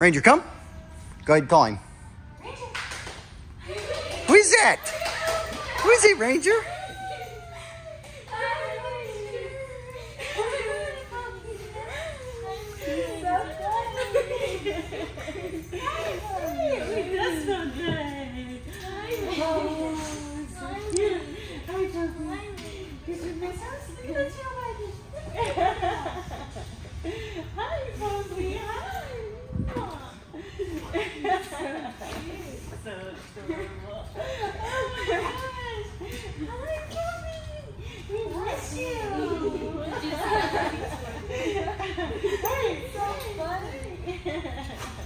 Ranger, come. Go ahead and call him. Ranger. Who is that? Who is it, Ranger? That is so funny.